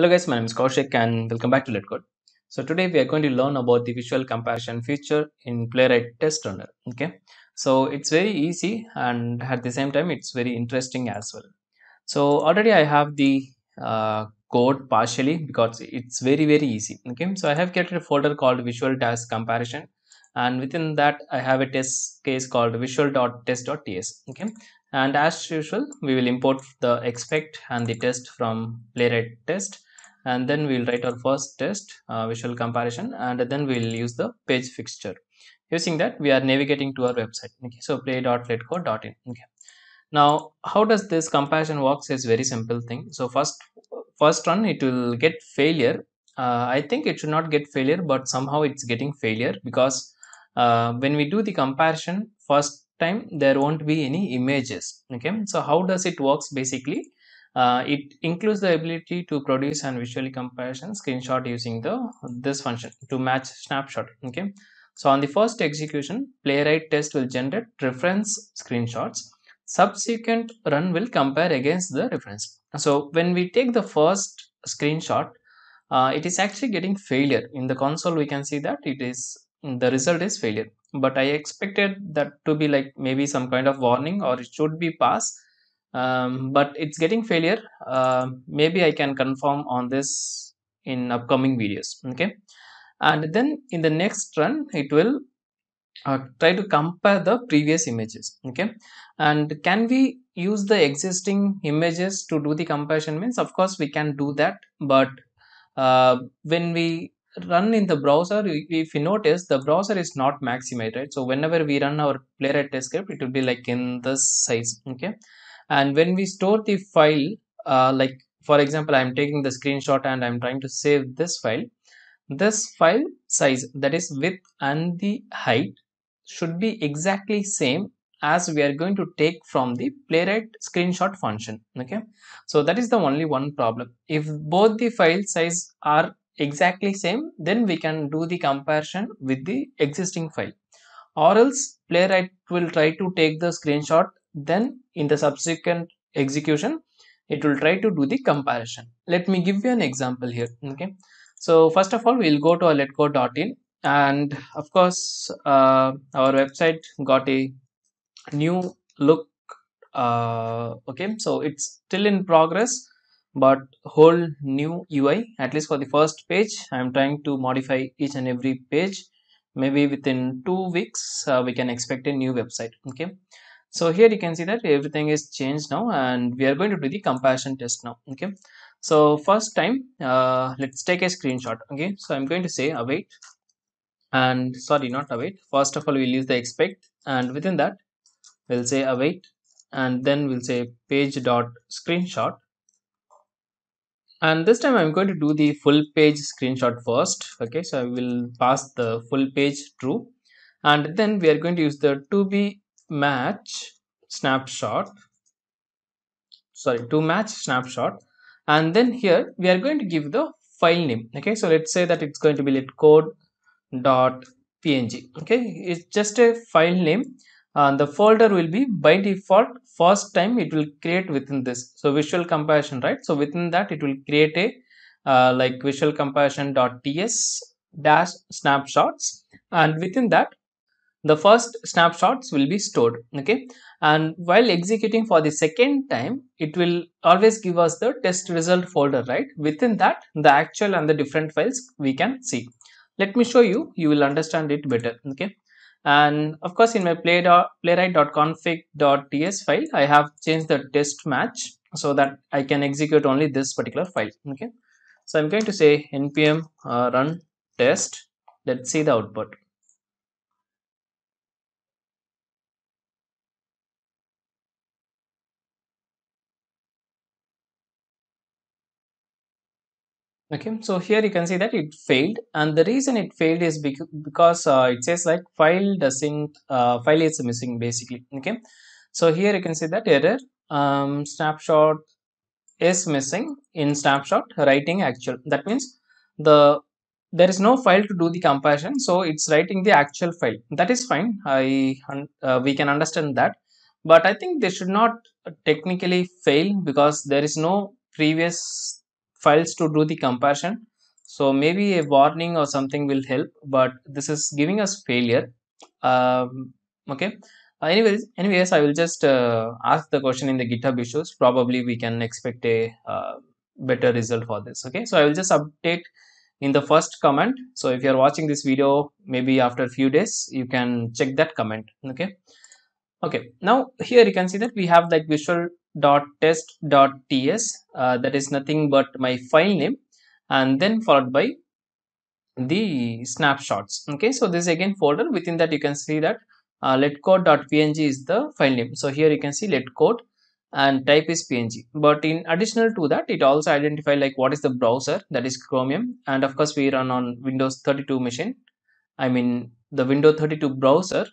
Hello guys, my name is Kaushik and welcome back to Let Code. So today we are going to learn about the visual comparison feature in Playwright test runner. Okay, so it's very easy and at the same time it's very interesting as well. So already I have the code partially because it's very easy. Okay, so I have created a folder called visual task comparison, and within that I have a test case called visual.test.ts. Okay, and as usual we will import the expect and the test from Playwright test, and then we will write our first test, visual comparison, and then we will use the page fixture. Using that we are navigating to our website. Okay, so play.letcode.in. okay, now how does this comparison works is very simple thing. So first run it will get failure. I think it should not get failure, but somehow it's getting failure because when we do the comparison first time there won't be any images. Okay, so how does it works? Basically it includes the ability to produce and visually comparison screenshot using this function to match snapshot. Okay, so on the first execution Playwright test will generate reference screenshots, subsequent run will compare against the reference. So when we take the first screenshot, it is actually getting failure in the console. We can see that it is, the result is failure, but I expected that to be like maybe some kind of warning or it should be pass. But it's getting failure. Maybe I can confirm on this in upcoming videos. Okay, and then in the next run it will try to compare the previous images. Okay, and can we use the existing images to do the comparison? Means of course we can do that, but when we run in the browser, if you notice the browser is not maximized, right? So whenever we run our Playwright test script it will be like in this size. Okay, and when we store the file, like for example I am taking the screenshot and I am trying to save this file, this file size, that is width and the height, should be exactly same as we are going to take from the Playwright screenshot function. Okay, so that is the only one problem. If both the file size are exactly same, then we can do the comparison with the existing file, or else Playwright will try to take the screenshot, then in the subsequent execution it will try to do the comparison. Let me give you an example here. Okay, so first of all we will go to our letcode.in, and of course our website got a new look. Okay, so it's still in progress, but whole new UI, at least for the first page. I am trying to modify each and every page. Maybe within 2 weeks we can expect a new website. Okay, so here you can see that everything is changed now and we are going to do the comparison test now. Okay, so first time let's take a screenshot. Okay, so I'm going to say await, and sorry, not await, first of all we'll use the expect, and within that we'll say await, and then we'll say page dot screenshot. And this time I'm going to do the full page screenshot first. Okay, so I will pass the full page true, and then we are going to use the to match snapshot, and then here we are going to give the file name. Okay, so let's say that it's going to be letcode.png. okay, it's just a file name, and the folder will be by default first time it will create within this, so visual comparison, right? So within that it will create a like visual comparison.ts dash snapshots, and within that the first snapshots will be stored. Okay, and while executing for the second time it will always give us the test result folder, right? Within that the actual and the different files we can see. Let me show you, you will understand it better. Okay, and of course in my playwright.config.ts file I have changed the test match so that I can execute only this particular file. Okay, so I'm going to say npm run test. Let's see the output. Okay, so here you can see that it failed, and the reason it failed is because it says like file is missing basically. Okay, so here you can see that error, snapshot is missing in snapshot writing actual. That means there is no file to do the comparison, so it's writing the actual file. That is fine, we can understand that, but I think they should not technically fail because there is no previous files to do the comparison. So maybe a warning or something will help, but this is giving us failure. Okay. Anyways, I will just ask the question in the GitHub issues. Probably we can expect a better result for this. Okay, so I will just update in the first comment. So if you are watching this video, maybe after a few days, you can check that comment. Okay. Okay. Now here you can see that we have like visual.test.ts. That is nothing but my file name, and then followed by the snapshots. Okay. So this again folder, within that you can see that letcode.png is the file name. So here you can see letcode and type is png, but in additional to that it also identify like what is the browser, that is Chromium, and of course we run on Windows 32 machine, I mean the Windows 32 browser.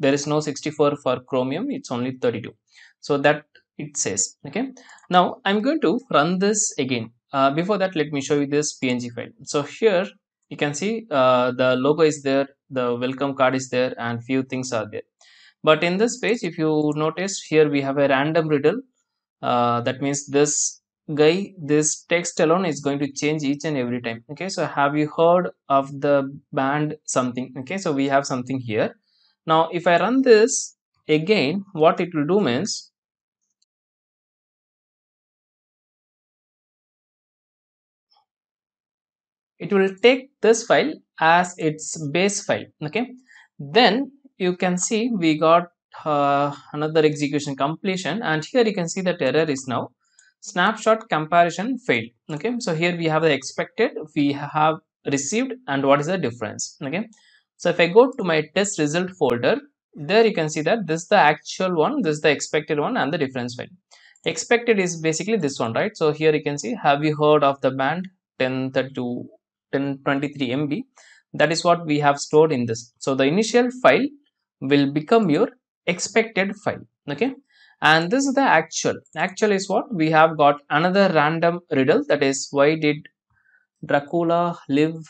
There is no 64 for Chromium, it's only 32, so that it says. Okay, now I'm going to run this again. Before that, let me show you this png file. So here you can see the logo is there, the welcome card is there, and few things are there. But in this page, if you notice, here we have a random riddle. That means this guy, this text alone is going to change each and every time. Okay, so have you heard of the band something? Okay, so we have something here. Now, if I run this again, what it will do means, it will take this file as its base file. Okay, then you can see we got another execution completion, and here you can see that error is now snapshot comparison failed. Okay, so here we have the expected, we have received, and what is the difference. Okay, so if I go to my test result folder, there you can see that this is the actual one, this is the expected one, and the difference file. Expected is basically this one, right? So here you can see, have you heard of the band 1032 1023 MB, that is what we have stored in this. So the initial file will become your expected file. Okay, and this is the actual is what we have got another random riddle, that is why did Dracula lie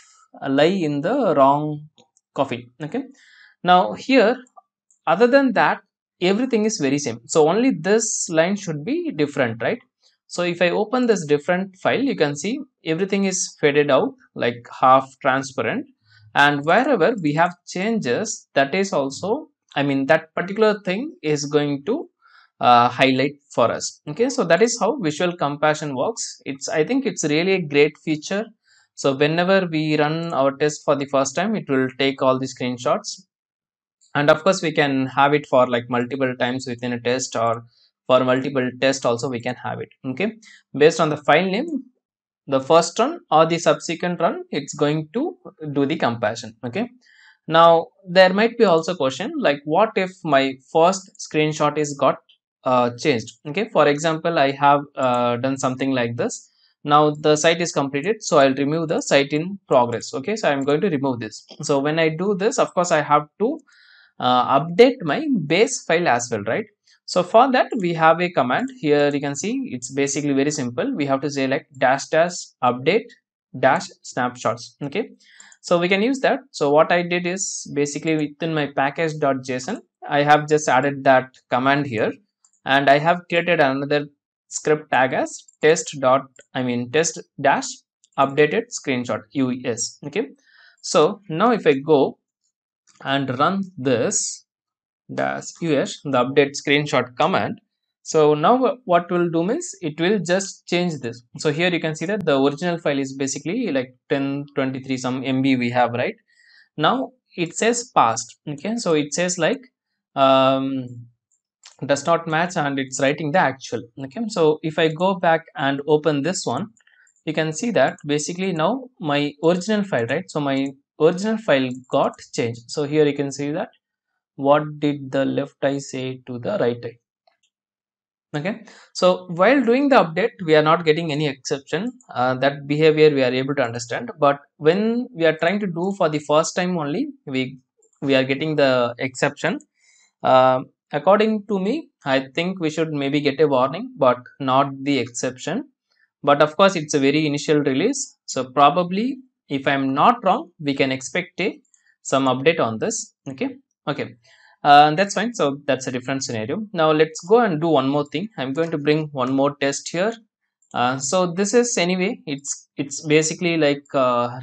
in the wrong coffin. Okay, now here other than that everything is very same, so only this line should be different, right? So if I open this different file, you can see everything is faded out, like half transparent, and wherever we have changes, that is also, I mean that particular thing is going to highlight for us. Okay, so that is how visual comparison works. I think it's really a great feature. So whenever we run our test for the first time, it will take all the screenshots, and of course we can have it for like multiple times within a test, or for multiple tests also we can have it. Okay, based on the file name, the first run or the subsequent run, it's going to do the comparison. Okay, now there might be also question like, what if my first screenshot is got changed? Okay, for example, I have done something like this. Now the site is completed, so I'll remove the site in progress. Okay, so I'm going to remove this. So when I do this, of course I have to update my base file as well, right? So for that we have a command. Here you can see it's basically very simple. We have to say like --update-snapshots. Okay, so we can use that. So what I did is basically within my package.json, I have just added that command here, and I have created another script tag as test-updated-screenshot. Okay, so now if I go and run this -us the update screenshot command, so now what will do means it will just change this. So here you can see that the original file is basically like 1023 some MB we have, right? Now it says past. Okay, so it says like does not match, and it's writing the actual. Okay, so if I go back and open this one, you can see that basically now my original file, right? So my original file got changed. So here you can see that what did the left eye say to the right eye. Okay, so while doing the update we are not getting any exception, that behavior we are able to understand, but when we are trying to do for the first time only, we are getting the exception. According to me, I think we should maybe get a warning but not the exception. But of course it's a very initial release, so probably if I'm not wrong we can expect some update on this. Okay. That's fine. So that's a different scenario. Now let's go and do one more thing. I'm going to bring one more test here, So this is anyway, it's basically like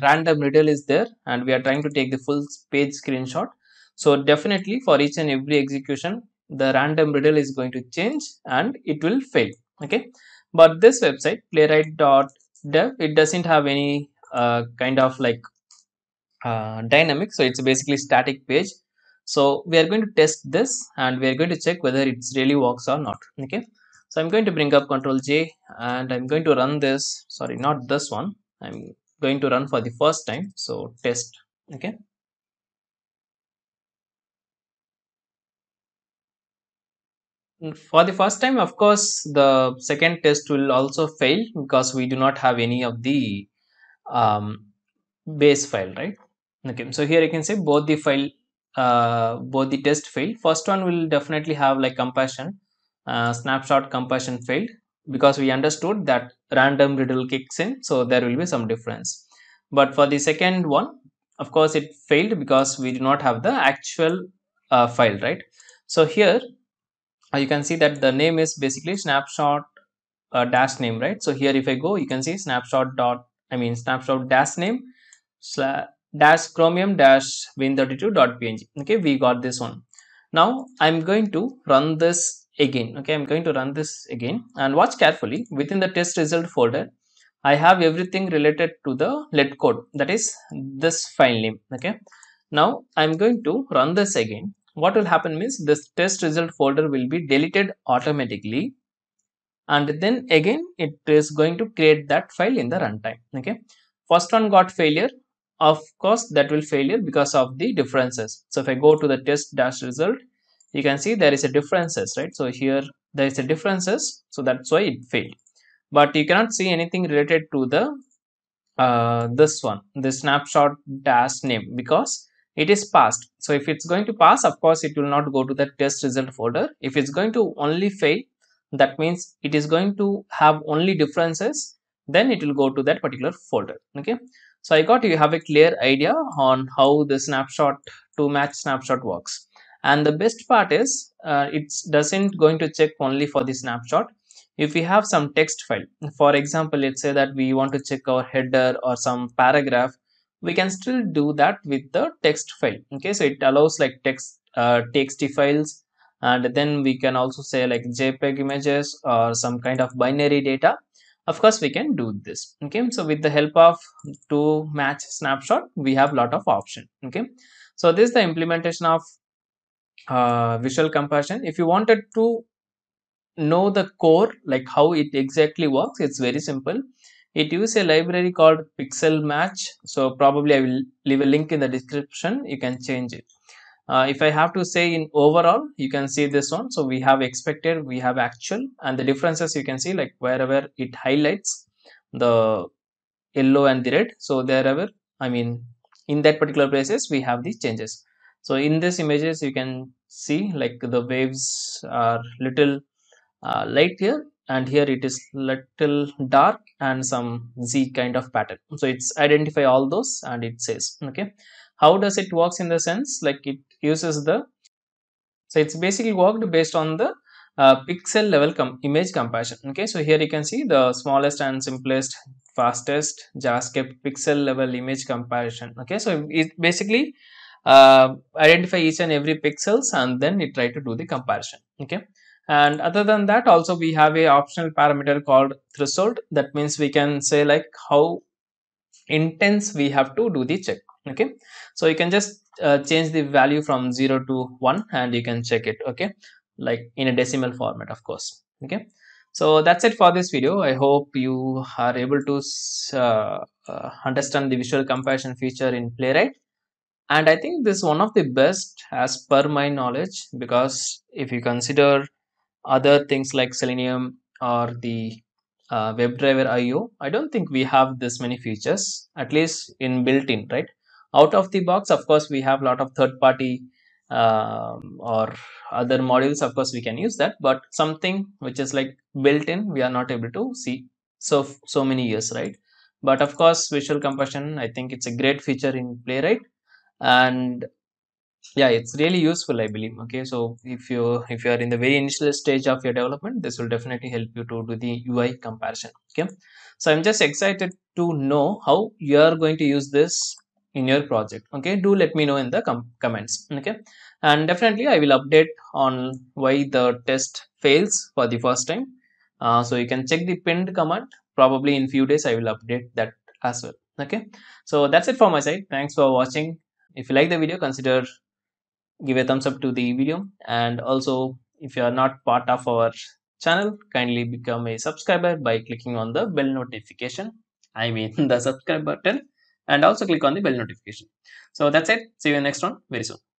random riddle is there, and we are trying to take the full page screenshot. So definitely for each and every execution, the random riddle is going to change and it will fail. Okay, but this website playwright.dev, it doesn't have any kind of like dynamic, so it's basically static page. So we are going to test this and we are going to check whether it's really works or not. Okay. So I'm going to bring up Control J and I'm going to run this, sorry, not this one. I'm going to run for the first time. So test, okay. For the first time, of course, the second test will also fail because we do not have any of the base file, right? Okay, so here you can say both the file, both the test failed. First one will definitely have like compassion. Snapshot compassion failed because we understood that random riddle kicks in, so there will be some difference. But for the second one, of course, it failed because we do not have the actual file, right? So here you can see that the name is basically snapshot dash name, right? So here if I go, you can see snapshot dot, I mean snapshot dash name dash chromium dash win32 dot png. Okay, we got this one. Now I'm going to run this again. Okay, I'm going to run this again and watch carefully. Within the test result folder, I have everything related to the let code, that is this file name. Okay, now I'm going to run this again. What will happen is this test result folder will be deleted automatically, and then again it is going to create that file in the runtime. Okay, first one got failure. Of course, that will failure because of the differences. So if I go to the test dash result, you can see there is a differences, right? So here there is a differences, so that's why it failed. But you cannot see anything related to the this one, the snapshot dash name, because it is passed. So if it's going to pass, of course it will not go to the test result folder. If it's going to only fail, that means it is going to have only differences, then it will go to that particular folder. Okay, so I got you have a clear idea on how the snapshot toMatchSnapshot works. And the best part is it doesn't going to check only for the snapshot. If we have some text file, for example, let's say that we want to check our header or some paragraph, we can still do that with the text file. Okay, so it allows like text txt files, and then we can also say like JPEG images or some kind of binary data. Of course, we can do this. Okay, so with the help of toMatchSnapshot, we have lot of option. Okay, so this is the implementation of visual compassion. If you wanted to know the core, like how it exactly works, it's very simple. It uses a library called pixelmatch, so probably I will leave a link in the description. You can change it. If I have to say in overall, you can see this one. So we have expected, we have actual, and the differences you can see like wherever it highlights the yellow and the red. So therever, I mean in that particular places we have the changes. So in this images you can see like the waves are little light here, and here it is little dark and some Z kind of pattern. So it's identify all those, and it says, okay, how does it works in the sense like it uses the, so it's basically worked based on the pixel level image comparison. Okay, so here you can see the smallest and simplest fastest JavaScript pixel level image comparison. Okay, so it basically identify each and every pixels, and then it try to do the comparison. Okay, and other than that also we have a optional parameter called threshold. That means we can say like how intense we have to do the check. Okay, so you can just change the value from 0 to 1, and you can check it, okay, like in a decimal format, of course. Okay, so that's it for this video. I hope you are able to understand the visual comparison feature in Playwright. And I think this is one of the best as per my knowledge, because if you consider other things like Selenium or the WebDriver IO, I don't think we have this many features, at least in built-in, right? Out of the box, of course, we have a lot of third-party or other modules, of course, we can use that, but something which is like built-in, we are not able to see so many years, right? But of course, visual compression, I think it's a great feature in Playwright. And yeah, it's really useful, I believe. Okay, so if you are in the very initial stage of your development, this will definitely help you to do the UI comparison. Okay, so I'm just excited to know how you are going to use this in your project. Okay, do let me know in the comments. Okay, and definitely I will update on why the test fails for the first time. So you can check the pinned comment. Probably in few days I will update that as well. Okay, so that's it from my side. Thanks for watching. If you like the video, consider give a thumbs up to the video, and also if you are not part of our channel, kindly become a subscriber by clicking on the bell notification, the subscribe button, and also click on the bell notification. So that's it. See you in the next one very soon.